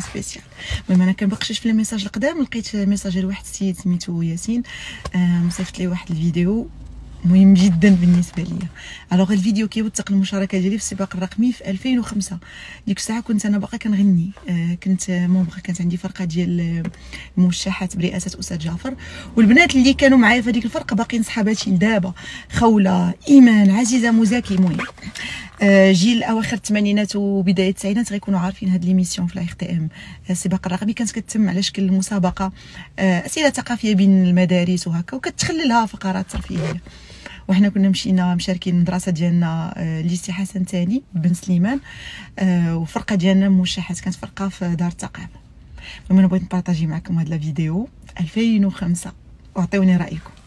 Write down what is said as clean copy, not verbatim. فيها سبيسيال. المهم انا كنبقشش في الميساج القدام، لقيت ميساج ديال واحد السيد سميتو ياسين مصيفط لي واحد الفيديو مهم جدا بالنسبه ليا. الوغ الفيديو كيوثق المشاركه ديالي في السباق الرقمي في 2005. ديك الساعه كنت انا باقا كنغني، كنت مونبغ، كانت عندي فرقه ديال الموشحات برئاسه استاذ جعفر، والبنات اللي كانوا معايا في هذيك الفرقه باقيين صحاباتي دابا، خوله، ايمان، عزيزه، موزاكي. المهم جيل اواخر الثمانينات وبدايه التسعينات غيكونوا عارفين هاد ليميسيون في لايف تي ام. السباق الرقمي كانت كتتم على شكل مسابقه اسئله ثقافيه بين المدارس وهكا، وكتخللها فقرات ترفيهيه. وحنا كنا مشينا مشاركين المدرسه ديالنا ليسي حسن تاني بن سليمان، وفرقه ديالنا موشحات، كانت فرقه في دار التقافة. المهم انا بغيت نبارطاجي معكم هاد الفيديو في 2005 وعطيوني رايكم.